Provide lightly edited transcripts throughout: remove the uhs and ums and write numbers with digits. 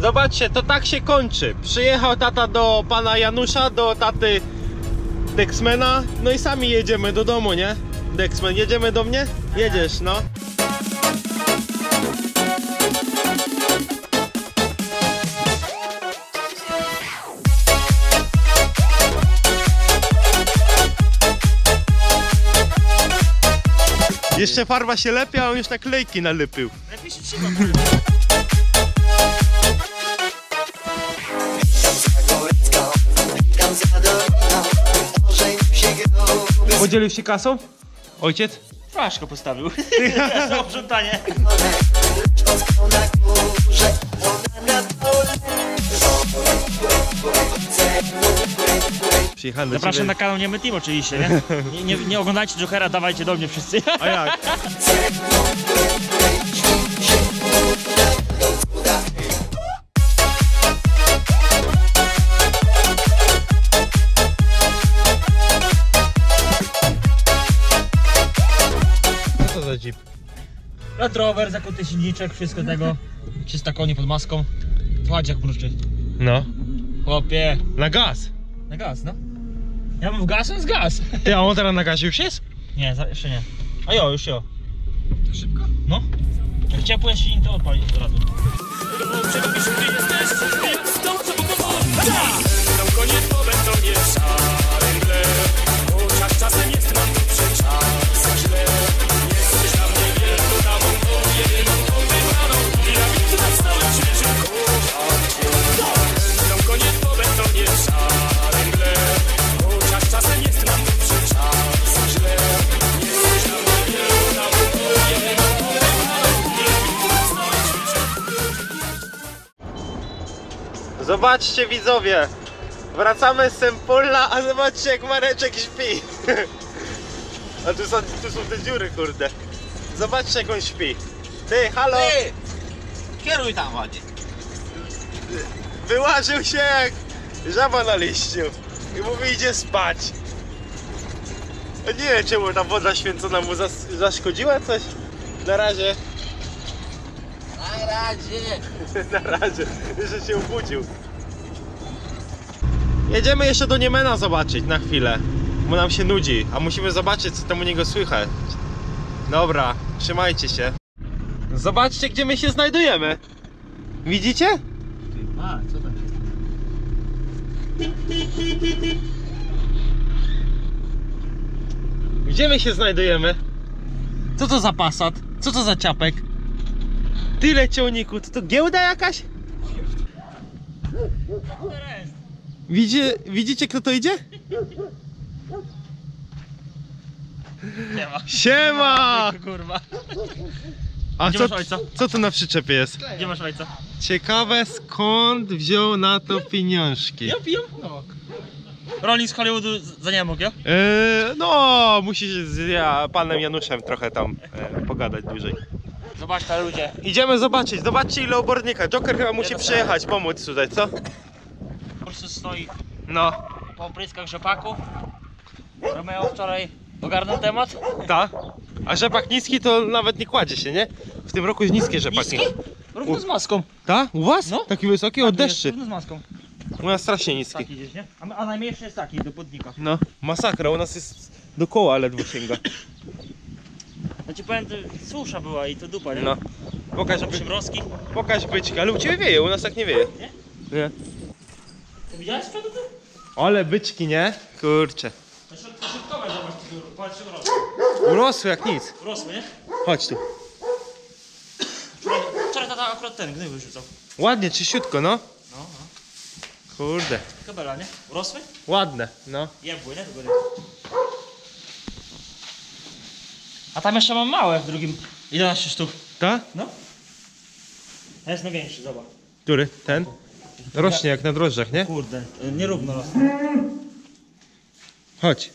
Zobaczcie, to tak się kończy. Przyjechał tata do pana Janusza, do taty Dexmana. No i sami jedziemy do domu, nie? Dexman, jedziemy do mnie? Jedziesz, no. Jeszcze farba się lepi, a on już naklejki nalepył. Lepiej się trzyma. Podzielił się kasą? Ojciec? Troszkę postawił. Za obrzątanie. Zapraszam ciebie na kanał Niemen Team oczywiście, nie? Nie oglądajcie Jokera, dawajcie do mnie wszyscy. A jak? Co to za jeep? Land Rover, zakuty silniczek, wszystko tego. 300 koni pod maską. Patrz jak mruczy. No. Chłopie. Na gaz. Na gaz, no. Ja mam w gaz, on jest gaz. Ty, a on teraz na gazie już jest? Nie, jeszcze nie. A jo, już jo. To szybko? No. Jak ciepło jest silnik, to odpalić od razu. Zobaczcie widzowie, wracamy z Sempolla, a zobaczcie jak Mareczek śpi. A tu są te dziury, kurde. Zobaczcie jak on śpi. Ty, halo! Ty! Kieruj tam ładnie. Wyłażył się jak żaba na liściu. I mówi idzie spać. Nie wiem czemu ta woda święcona mu zaszkodziła coś. Na razie. Na razie. Na razie, że się obudził. Jedziemy jeszcze do Niemena zobaczyć na chwilę, bo nam się nudzi, a musimy zobaczyć co tam u niego słychać. Dobra, trzymajcie się. Zobaczcie gdzie my się znajdujemy. Widzicie? A, co tam jest? Gdzie my się znajdujemy? Co to za Passat? Co to za ciapek? Tyle ciągników, to giełda jakaś? Widzicie kto to idzie? Siema! Siema! Kurwa. A co tu na przyczepie jest? Gdzie masz ojca? Ciekawe skąd wziął na to pieniążki. Ja piję? No. Rolnik z Hollywoodu za nie mógł, ja? No, musi z panem Januszem trochę tam pogadać dłużej. Zobaczcie ludzie. Idziemy zobaczyć, zobaczcie ile obornika. Joker chyba musi przyjechać, pomóc tutaj, co? Po prostu stoi. No. Po opryskach rzepaków. Romeo wczoraj ogarnął temat. Tak. A rzepak niski to nawet nie kładzie się, nie? W tym roku jest niskie rzepaki. Niski? Równo z maską. Tak? U was? No. Taki wysoki od deszczy. Równo z maską. U nas strasznie niski. Taki gdzieś, nie? A najmniejszy jest taki do podnika. No. Masakra, u nas jest do koła ledwo sięga. Ja ci powiem, susza była i to dupa, nie? No. Pokaż byczka, ale u ciebie wieje, u nas tak nie wieje. Nie? Nie. To widziałeś wtedy ty? Ale byczki, nie? Kurczę. To środkowe, zobacz, patrz, urosły. Urosły jak nic. Urosły, nie? Chodź tu. Wczoraj tata akurat ten gnył wyrzucał. Ładnie, czyściutko, no. No, no. Kurde. Kabela, nie? Urosły? Ładne, no. Jebły, nie? A tam jeszcze mam małe w drugim. 11 sztuk. Tak? No. Ten jest największy, zobacz. Który? Ten? Rośnie jak na drożdżach, nie? Kurde, nierówno rośnie. Chodź.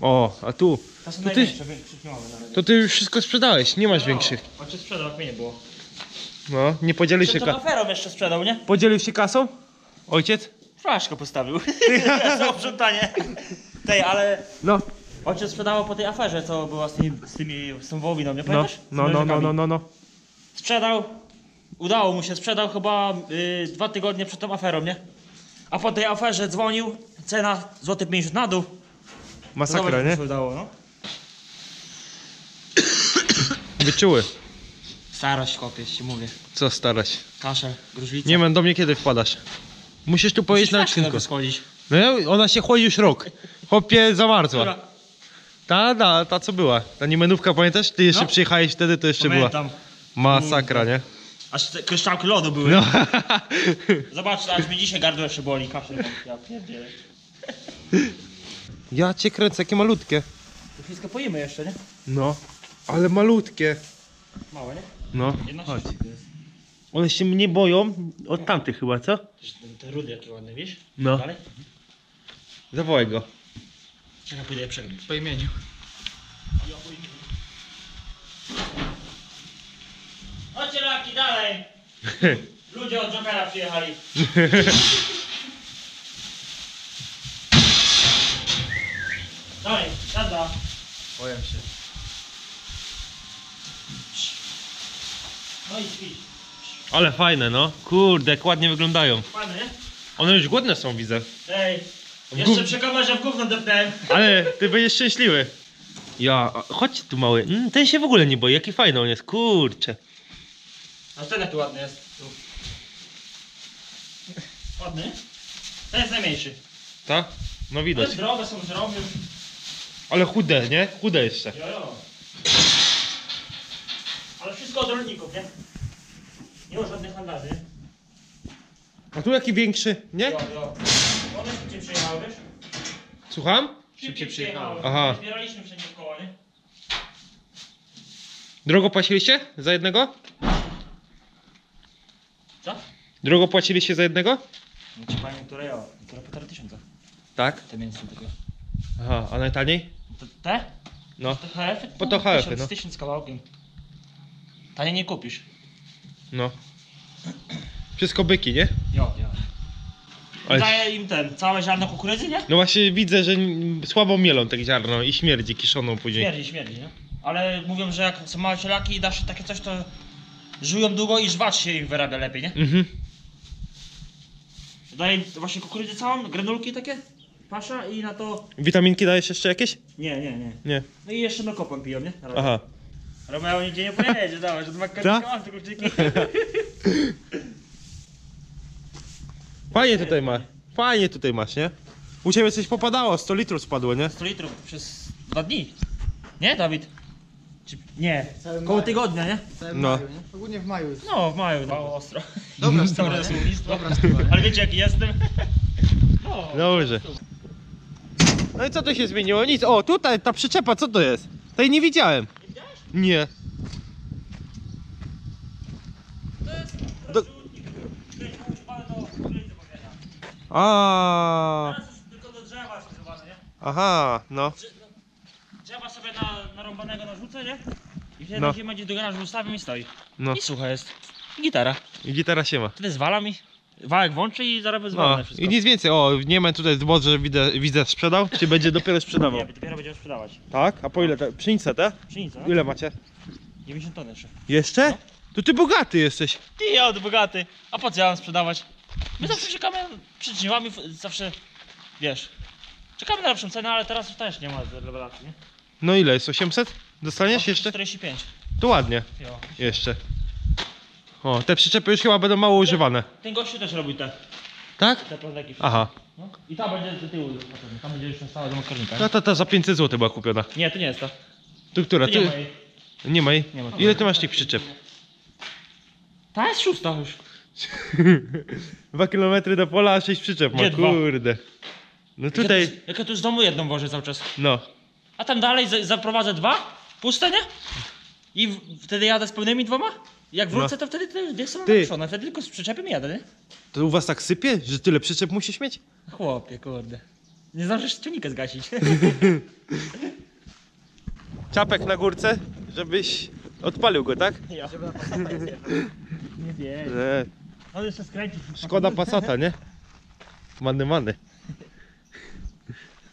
O, a tu. To są największe, większych nie mamy nawet. To ty już wszystko sprzedałeś, nie masz większych. Oczy sprzedał, jak mnie nie było. No, nie podzielił się kasą. To kaferom jeszcze sprzedał, nie? Podzielił się kasą? Ojciec? Flaszkę postawił. Za obrzątanie. Tej, ale no. Ojciec sprzedawał po tej aferze, co była z tą wołowiną, nie pamiętasz? No, no, no, no, no, no. sprzedał, udało mu się, sprzedał chyba 2 tygodnie przed tą aferą, nie? A po tej aferze dzwonił, cena złoty 50 na dół. Masakra, zobacz, nie? To udało, no. Wyczuły. Starać, chłopie, ci mówię. Co starać? Kaszę, gruźlicę. Niemen, do mnie kiedy wpadasz? Musisz tu pojeść na odcinku. No ona się chłodzi już rok. Chłopie, zamarzła. Dobra. Ta co była. Ta niemenówka, pamiętasz? Ty jeszcze przyjechałeś wtedy, to jeszcze pamiętam. Była. Masakra, nie? Aż te kryształki lodu były. No. Zobacz, aż mi dzisiaj gardło jeszcze boli. Kaszę, ja pierdzielę. Ja cię kręcę, jakie malutkie. To wszystko pojemy jeszcze, nie? No. Ale malutkie. Małe, nie? No, chodź. One się mnie boją od tamtych chyba, co? Te rudy jakie ładne, wiesz? No. Dalej? Zawołaj go. Czekaj, pójdę je przebić. Po imieniu. Chodźcie laki, dalej! Ludzie od Jokera przyjechali. Dalej, zada. Boję się. No i śpisz. Ale fajne, no. Kurde, jak ładnie wyglądają. Fajne, nie? One już głodne są, widzę. Ej, jeszcze przy kamerze w gówno depnąłem. Ale ty będziesz szczęśliwy. Ja, chodź tu mały. Ten się w ogóle nie boi, jaki fajny on jest, kurcze. A ten tu ładny jest, tu. Ładny? Ten jest najmniejszy. Tak? No widać. Te zdrowe są, zdrowe. Ale chude, nie? Chude jeszcze. Jojo. Ale wszystko od rolników, nie? Nie ma żadnych handlarzy. A tu jaki większy, nie? Jo. One szybciej przyjechały, wiesz? Słucham? Szybciej przyjechały. Aha. Zbieraliśmy wszędzie w koło, nie? Drogo płaciliście za jednego? Co? Drogo płaciliście za jednego? No ci pamiętam, które ja. Które 1500. Tak? Te mięso tylko. Aha, a najtaniej? Te? No. Te HF-y? Po to HF-y, no. 1000 z kawałkiem. Taniej nie kupisz. No. Wszystko byki, nie? Jo. Daję im ten, całe ziarno kukurydzy, nie? No właśnie widzę, że słabo mielą te ziarno i śmierdzi kiszoną później. Śmierdzi, nie? Ale mówią, że jak są małe cielaki i dasz takie coś, to żyją długo i żwacz się ich wyrabia lepiej, nie? Mhm. Daję im właśnie kukurydzę całą, granulki takie, pasza i na to... Witaminki dajesz jeszcze jakieś? Nie. No i jeszcze nokopą piją, nie? Aha. Romeo nigdzie nie pojedzie, dawaj, że to ma kartkę, tylko kluczyki. Fajnie tutaj masz, nie? U ciebie coś popadało, 100 litrów spadło, nie? 100 litrów przez 2 dni. Nie, Dawid? Czy... Nie, koło tygodnia, nie? No. Ogólnie w maju jest. No, w maju, mało ostro. Dobra sprawa, ale wiecie jaki jestem? No, dobrze. No i co tu się zmieniło? Nic, o tutaj ta przyczepa, co to jest? Tej nie widziałem. Nie. To jest rozrzutnik, który jest używany do kukurydzy, powiada. Aaaa. Teraz jest tylko do drzewa jest używany, nie? Aha, no. Drzewa sobie na rąbanego narzucę, nie? I wtedy się będzie do garażu ustawiam i stoi. No. I sucha jest. I gitara. I gitara się ma. Wtedy zwala mi. Wałek włączy i zaraz zwalne wszystko. I nic więcej. O, nie ma tutaj zboże, widzę sprzedał. Czy będzie dopiero sprzedawał? Nie, dopiero będziemy sprzedawać. Tak? A po ile? Pszenicę te? Pszenicę. Ile macie? 90 ton jeszcze. Jeszcze? No. To ty bogaty jesteś. Ty od bogaty. A po co ja mam sprzedawać? My zawsze czekamy przed drzewami, zawsze, wiesz, czekamy na lepszą cenę, ale teraz też nie ma rewelacji, nie? No ile jest? 800? Dostaniesz jeszcze? 45. To ładnie. Jo. Jeszcze. O, te przyczepy już chyba będą mało używane. Ten gościu też robi te. Tak? Te plastiki. Aha. No. I ta będzie do tyłu. Tam będzie już stała do mokrnika. No ta za 500 zł była kupiona. Nie, to nie jest ta. Tu która? Tu nie ma jej. Nie ma jej? Nie ma. Ile ty masz tych przyczep? Ta jest 6 już. 2 kilometry do pola, a 6 przyczep ma. Kurde. No tutaj... Jak ja tu z domu jedną wożę cały czas. No. A tam dalej zaprowadzę 2? Puste, nie? I wtedy jadę z pełnymi 2? Jak wrócę, to wtedy to są naruszone, wtedy tylko z przyczepem jadę, nie? To u was tak sypie, że tyle przyczep musisz mieć? Chłopie, kurde. Nie zdążysz ciągnika zgasić. Czapek na górce, żebyś odpalił go, tak? Ja. Żeby na Passata nie wiem. On jeszcze skręcić. Szkoda Passata, nie? Manny.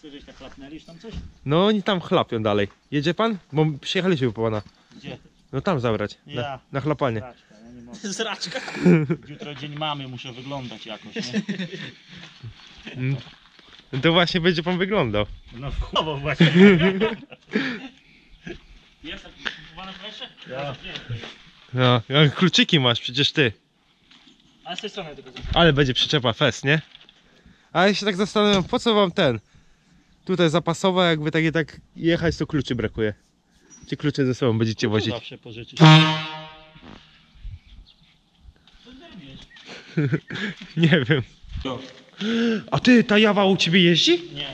Coś tak chlapnęli, tam coś? No oni tam chlapią dalej. Jedzie pan? Bo przyjechaliśmy po pana. Gdzie? No tam zabrać, na chlapanie. Zraczka, ja nie mogę. Zraczka. Jutro dzień mamy, muszę wyglądać jakoś, nie? No to właśnie będzie pan wyglądał. No chujowo właśnie. Jest taki kupowany wreszcie? No, kluczyki masz przecież ty. Ale z tej strony tylko. Ale będzie przyczepa fest, nie? Ale ja się tak zastanawiam, po co wam ten? Tutaj zapasowa, jakby tak i tak jechać, to kluczy brakuje. Ci klucze ze sobą będziecie wozić. Zawsze pożyczyć. Nie wiem. Co? A ty, ta Jawa u ciebie jeździ? Nie.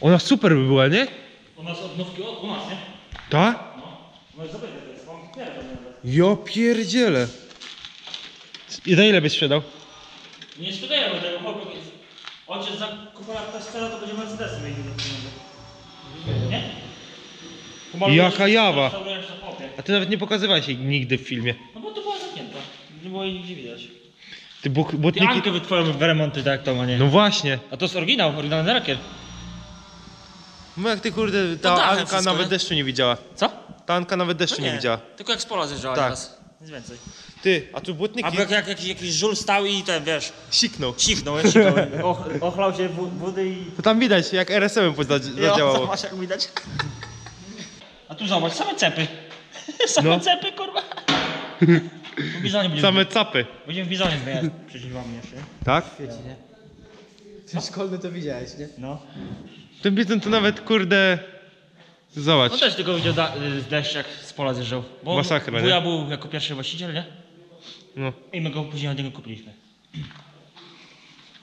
Ona super by była, nie? Ona z odnówki u nas, nie? Ta? No. Ona jest dobra, to jest. Ja pierdzielę. I na ile byś sprzedał? Nie sprzedaję, bo tego mogę mieć. Ojciec zakupała ta sfera, to będzie Mercedesem mieli. Nie? Jaka Jawa! A ty nawet nie pokazywałeś jej nigdy w filmie. No bo to była zamknięta. Nie było jej nigdzie widać. Ty błotniki... Ankę wytworzył w remonty, tak jak to ma, nie? No właśnie. A to jest oryginał, oryginalny rakier. No jak ty kurde, ta Anka nawet deszczu nie widziała. Co? Ta Anka nawet deszczu nie widziała. Tylko jak z pola zjeżdżała teraz. Nic więcej. Ty, a tu błotniki... A jak jakiś żul stał i ten, wiesz... Siknął. Siknął, ochlał się wody i... To tam widać, jak RSM-em zadziałało. Zobacz jak widać. A tu zobacz, same cepy. Same cepy, kurwa. Same capy. Będziemy w bizonie zmieniać, przeciw wam jeszcze. Tak? W świecie, nie? Ty szkolny to widziałeś, nie? No. Ten bizon to nawet, kurde... Zobacz. On też tylko widział deszcz, jak z pola zjeżdżał. Bo masakra, wuja był jako pierwszy właściciel, nie? No. I my go później od niego kupiliśmy.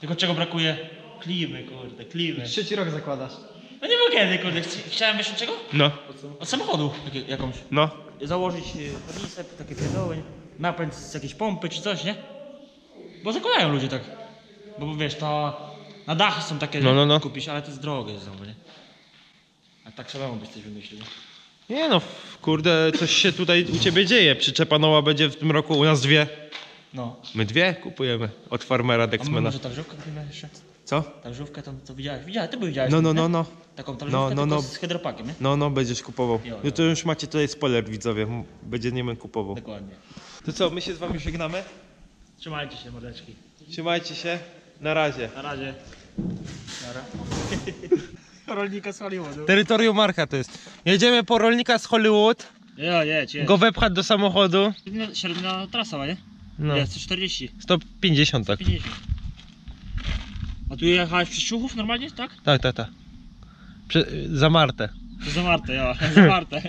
Tylko czego brakuje? Klimy, kurde, klimy. Trzeci rok zakładasz. No nie było kiedy, kurde. Chciałem wiesz od czego? No. Od samochodu jakąś. No. Założyć podnicę, takie pierdoły, napęd z jakiejś pompy czy coś, nie? Bo zakładają ludzie tak. Bo wiesz, to na dachy są takie, no. kupisz, ale to jest drogie znowu, nie? A tak samemu byś coś wymyślił. Nie no, kurde, coś się tutaj u ciebie dzieje. Przyczepa nowa będzie w tym roku, u nas dwie. No. My dwie kupujemy od Farmera, Dexmana. A my może ta żółwka kupimy jeszcze? Co? Ta żółwka, to widziałeś? Widziałeś, ty widziałeś. No. Taką ta żółwkę z hydropakiem, nie? No, będziesz kupował. No to już macie tutaj spoiler, widzowie. Będzie Niemen kupował. Dokładnie. To co, my się z wami żegnamy? Trzymajcie się, mordeczki. Trzymajcie się. Na razie. Na razie. Rolnika z Hollywood. Terytorium Marka to jest. Jedziemy po rolnika z Hollywood. Ja, jedź. Go wepchać do samochodu. Średnia trasa, nie? No. Nie, 140. 150 tak. 150. A tu jechałeś przez Ciuchów normalnie, tak? Tak. Za Martę. Za Martę, ja. Za Martę.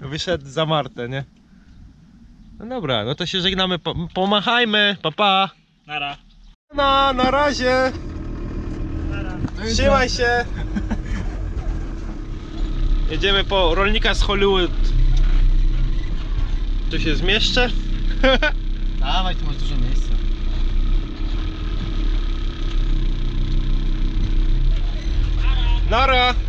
Wyszedł za Martę, nie? No dobra, no to się żegnamy. Pomachajmy. Pa. Nara. Na razie. Trzymaj się! Jedziemy po rolnika z Hollywood. Tu się zmieszczę? Dawaj, tu masz dużo miejsca. Nara!